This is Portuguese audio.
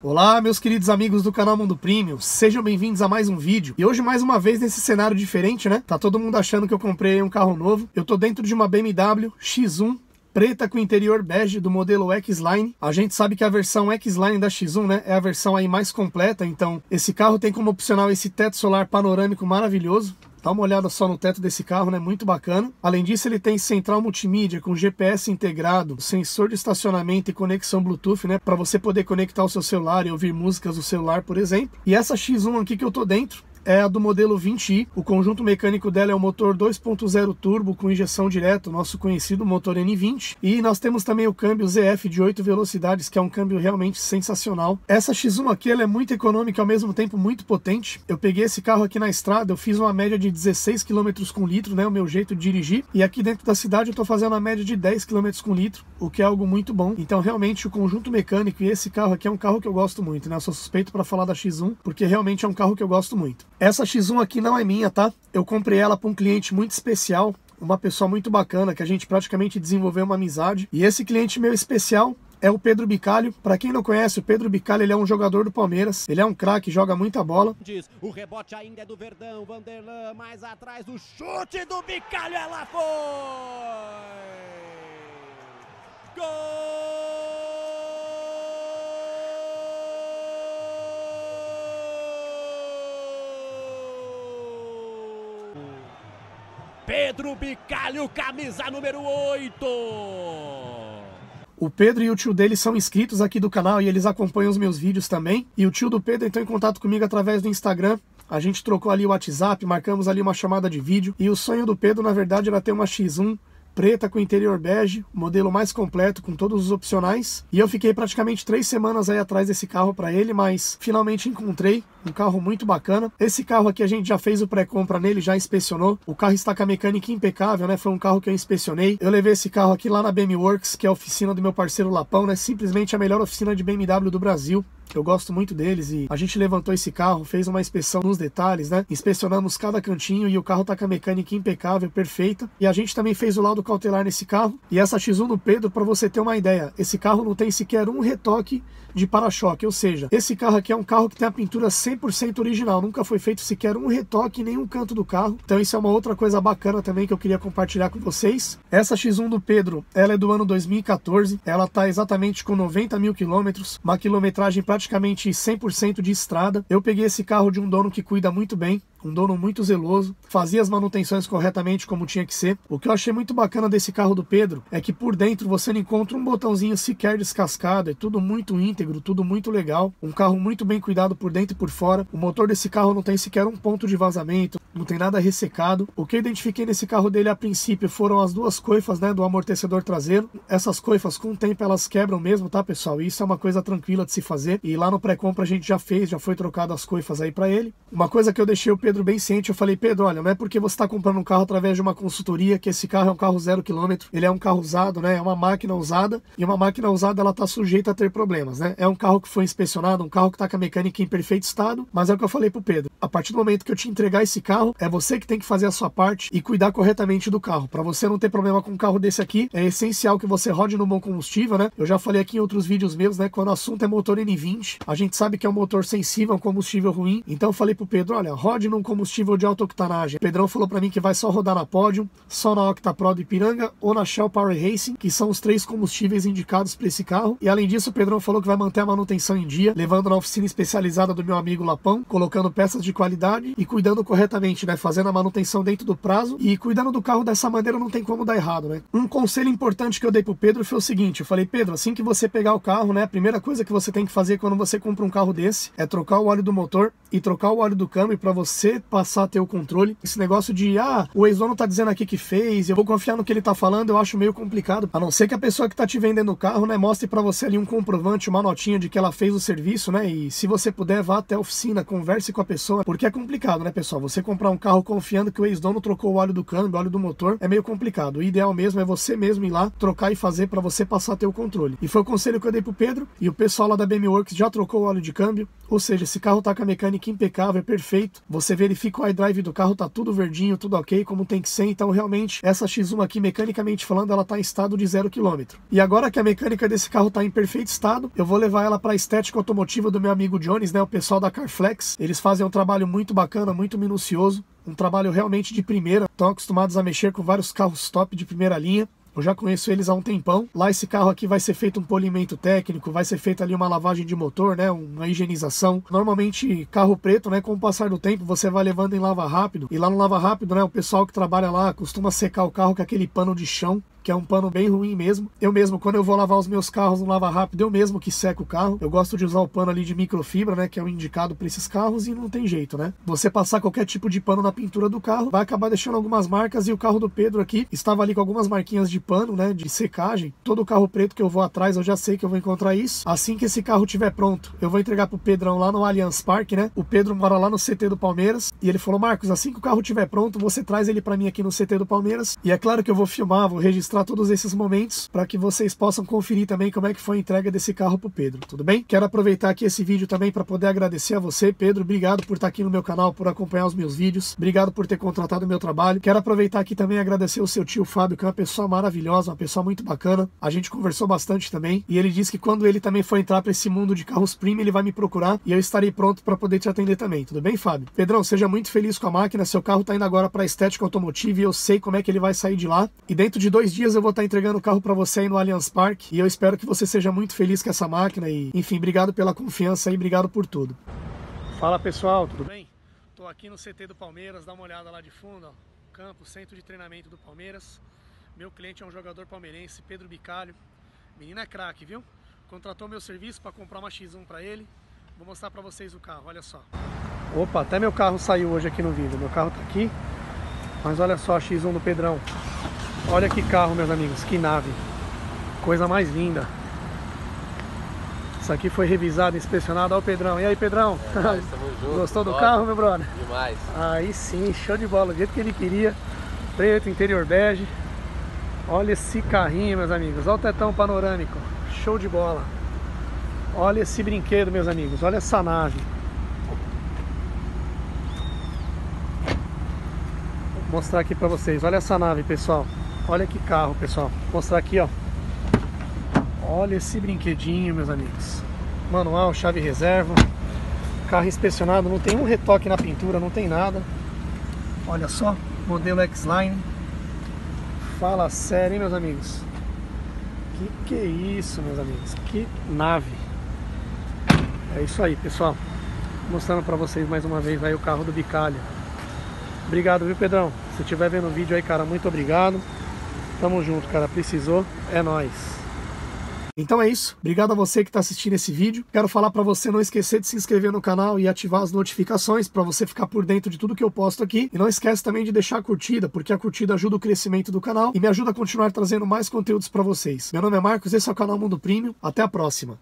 Olá meus queridos amigos do canal Mundo Premium, sejam bem-vindos a mais um vídeo. E hoje mais uma vez nesse cenário diferente, né? Tá todo mundo achando que eu comprei um carro novo. Eu tô dentro de uma BMW X1 preta com interior bege do modelo X-Line. A gente sabe que a versão X-Line da X1, né, é a versão aí mais completa. Então esse carro tem como opcional esse teto solar panorâmico maravilhoso. Dá uma olhada só no teto desse carro, né? Muito bacana. Além disso, ele tem central multimídia com GPS integrado, sensor de estacionamento e conexão Bluetooth, né? Para você poder conectar o seu celular e ouvir músicas do celular, por exemplo. E essa X1 aqui que eu tô dentro é a do modelo 20i. O conjunto mecânico dela é o motor 2.0 turbo com injeção direta, o nosso conhecido motor N20. E nós temos também o câmbio ZF de 8 velocidades, que é um câmbio realmente sensacional. Essa X1 aqui ela é muito econômica e ao mesmo tempo muito potente. Eu peguei esse carro aqui na estrada, eu fiz uma média de 16 km com litro, né, o meu jeito de dirigir. E aqui dentro da cidade eu estou fazendo a média de 10 km com litro, o que é algo muito bom. Então realmente o conjunto mecânico e esse carro aqui é um carro que eu gosto muito, né? Eu sou suspeito para falar da X1, porque realmente é um carro que eu gosto muito. Essa X1 aqui não é minha, tá? Eu comprei ela para um cliente muito especial, uma pessoa muito bacana, que a gente praticamente desenvolveu uma amizade. E esse cliente meu especial é o Pedro Bicalho. Para quem não conhece, o Pedro Bicalho, ele é um jogador do Palmeiras. Ele é um craque, joga muita bola. O rebote ainda é do Verdão, Vanderlan mais atrás, o chute do Bicalho, ela foi! Gol! Pedro Bicalho, camisa número 8! O Pedro e o tio dele são inscritos aqui do canal e eles acompanham os meus vídeos também. E o tio do Pedro entrou em contato comigo através do Instagram. A gente trocou ali o WhatsApp, marcamos ali uma chamada de vídeo. E o sonho do Pedro, na verdade, era ter uma X1 preta com interior bege, modelo mais completo com todos os opcionais. E eu fiquei praticamente 3 semanas aí atrás desse carro para ele, mas finalmente encontrei um carro muito bacana. Esse carro aqui a gente já fez o pré-compra nele, já inspecionou. O carro está com a mecânica impecável, né? Foi um carro que eu inspecionei. Eu levei esse carro aqui lá na BMW Works, que é a oficina do meu parceiro Lapão, né? Simplesmente a melhor oficina de BMW do Brasil. Eu gosto muito deles e a gente levantou esse carro, fez uma inspeção nos detalhes, né? Inspecionamos cada cantinho e o carro tá com a mecânica impecável, perfeita. E a gente também fez o laudo cautelar nesse carro. E essa X1 do Pedro, para você ter uma ideia, esse carro não tem sequer um retoque de para-choque, ou seja, esse carro aqui é um carro que tem a pintura 100% original, nunca foi feito sequer um retoque em nenhum canto do carro. Então isso é uma outra coisa bacana também que eu queria compartilhar com vocês. Essa X1 do Pedro, ela é do ano 2014, ela tá exatamente com 90 mil quilômetros, uma quilometragem praticamente 100% de estrada. Eu peguei esse carro de um dono que cuida muito bem, um dono muito zeloso, fazia as manutenções corretamente como tinha que ser. O que eu achei muito bacana desse carro do Pedro é que por dentro você não encontra um botãozinho sequer descascado, é tudo muito íntegro, tudo muito legal, um carro muito bem cuidado por dentro e por fora. O motor desse carro não tem sequer um ponto de vazamento, não tem nada ressecado. O que eu identifiquei nesse carro dele a princípio foram as duas coifas, né, do amortecedor traseiro. Essas coifas com o tempo elas quebram mesmo, tá pessoal? Isso é uma coisa tranquila de se fazer e lá no pré-compra a gente já fez, já foi trocado as coifas aí pra ele. Uma coisa que eu deixei o Pedro bem ciente, eu falei: Pedro, olha, não é porque você está comprando um carro através de uma consultoria que esse carro é um carro 0 km, ele é um carro usado, né? É uma máquina usada, e uma máquina usada ela tá sujeita a ter problemas, né? É um carro que foi inspecionado, um carro que tá com a mecânica em perfeito estado, mas é o que eu falei pro Pedro: a partir do momento que eu te entregar esse carro, é você que tem que fazer a sua parte e cuidar corretamente do carro. Para você não ter problema com um carro desse aqui, é essencial que você rode no bom combustível, né? Eu já falei aqui em outros vídeos meus, né? Quando o assunto é motor N20, a gente sabe que é um motor sensível, um combustível ruim. Então eu falei pro Pedro: olha, rode num combustível de alta octanagem. O Pedrão falou para mim que vai só rodar na Pódio, só na Octa Pro do Ipiranga ou na Shell Power Racing, que são os 3 combustíveis indicados para esse carro. E além disso, o Pedrão falou que vai manter a manutenção em dia, levando na oficina especializada do meu amigo Lapão, colocando peças de qualidade e cuidando corretamente, né? Fazendo a manutenção dentro do prazo e cuidando do carro dessa maneira não tem como dar errado, né? Um conselho importante que eu dei pro Pedro foi o seguinte: eu falei, Pedro, assim que você pegar o carro, né, a primeira coisa que você tem que fazer quando você compra um carro desse é trocar o óleo do motor e trocar o óleo do câmbio para você passar a ter o controle. Esse negócio de o ex-dono tá dizendo aqui que fez, eu vou confiar no que ele tá falando, eu acho meio complicado. A não ser que a pessoa que tá te vendendo o carro, né, mostre para você ali um comprovante, uma notinha de que ela fez o serviço, né? E se você puder, vá até a oficina, converse com a pessoa, porque é complicado, né, pessoal? Você comprar um carro confiando que o ex-dono trocou o óleo do câmbio, o óleo do motor, é meio complicado. O ideal mesmo é você mesmo ir lá, trocar e fazer para você passar a ter o controle. E foi o conselho que eu dei pro Pedro, e o pessoal lá da BMW Works já trocou o óleo de câmbio, Ou seja, esse carro tá com a mecânica impecável, é perfeito. Você verifica o iDrive do carro, tá tudo verdinho, tudo ok, como tem que ser. Então realmente essa X1 aqui, mecanicamente falando, ela tá em estado de 0 km. E agora que a mecânica desse carro tá em perfeito estado, eu vou levar ela para a estética automotiva do meu amigo Jones, né? O pessoal da Carflex. Eles fazem um trabalho muito bacana, muito minucioso, um trabalho realmente de primeira. Estão acostumados a mexer com vários carros top de primeira linha. Eu já conheço eles há um tempão. Lá esse carro aqui vai ser feito um polimento técnico, vai ser feita ali uma lavagem de motor, né, uma higienização. Normalmente carro preto, né, com o passar do tempo você vai levando em lava rápido. E lá no lava rápido, né, o pessoal que trabalha lá costuma secar o carro com aquele pano de chão, que é um pano bem ruim mesmo. Eu mesmo, quando eu vou lavar os meus carros no lava rápido, eu mesmo que seco o carro. Eu gosto de usar o pano ali de microfibra, né, que é o indicado para esses carros, e não tem jeito, né. Você passar qualquer tipo de pano na pintura do carro vai acabar deixando algumas marcas, e o carro do Pedro aqui estava ali com algumas marquinhas de pano, né, de secagem. Todo carro preto que eu vou atrás, eu já sei que eu vou encontrar isso. Assim que esse carro estiver pronto, eu vou entregar pro Pedrão lá no Allianz Park, né. O Pedro mora lá no CT do Palmeiras, e ele falou: Marcos, assim que o carro estiver pronto, você traz ele para mim aqui no CT do Palmeiras. E é claro que eu vou filmar, vou registrar todos esses momentos para que vocês possam conferir também como é que foi a entrega desse carro pro Pedro, tudo bem? Quero aproveitar aqui esse vídeo também para poder agradecer a você, Pedro. Obrigado por estar aqui no meu canal, por acompanhar os meus vídeos. Obrigado por ter contratado o meu trabalho. Quero aproveitar aqui também e agradecer o seu tio Fábio, que é uma pessoa maravilhosa, uma pessoa muito bacana. A gente conversou bastante também, e ele disse que quando ele também for entrar para esse mundo de carros premium, ele vai me procurar e eu estarei pronto para poder te atender também, tudo bem, Fábio? Pedrão, seja muito feliz com a máquina. Seu carro tá indo agora para estética automotiva, e eu sei como é que ele vai sair de lá. E dentro de 2 dias eu vou estar entregando o carro para você aí no Allianz Park, e eu espero que você seja muito feliz com essa máquina. E enfim, obrigado pela confiança e obrigado por tudo. Fala, pessoal, tudo bem? Tô aqui no CT do Palmeiras, dá uma olhada lá de fundo, ó, campo, centro de treinamento do Palmeiras. Meu cliente é um jogador palmeirense, Pedro Bicalho. Menina é craque, viu? Contratou meu serviço para comprar uma X1 para ele. Vou mostrar para vocês o carro, olha só. Opa, até meu carro saiu hoje aqui no vídeo. Meu carro tá aqui, mas olha só a X1 do Pedrão. Olha que carro, meus amigos, que nave. Coisa mais linda. Isso aqui foi revisado, inspecionado. Olha o Pedrão. E aí, Pedrão? É, nós estamos juntos. Gostou do carro, meu brother? Demais. Aí sim, show de bola. Do jeito que ele queria. Preto, interior bege. Olha esse carrinho, meus amigos. Olha o tetão panorâmico. Show de bola. Olha esse brinquedo, meus amigos. Olha essa nave. Vou mostrar aqui pra vocês. Olha essa nave, pessoal. Olha que carro, pessoal. Vou mostrar aqui, ó. Olha esse brinquedinho, meus amigos. Manual, chave reserva. Carro inspecionado, não tem um retoque na pintura, não tem nada. Olha só, modelo X-Line. Fala sério, hein, meus amigos. Que é isso, meus amigos? Que nave. É isso aí, pessoal. Mostrando pra vocês mais uma vez aí o carro do Bicalho. Obrigado, viu, Pedrão? Se estiver vendo o vídeo aí, cara, muito obrigado. Tamo junto, cara. Precisou, é nóis. Então é isso. Obrigado a você que está assistindo esse vídeo. Quero falar para você não esquecer de se inscrever no canal e ativar as notificações para você ficar por dentro de tudo que eu posto aqui. E não esquece também de deixar a curtida, porque a curtida ajuda o crescimento do canal e me ajuda a continuar trazendo mais conteúdos para vocês. Meu nome é Marcos, esse é o canal Mundo Premium. Até a próxima.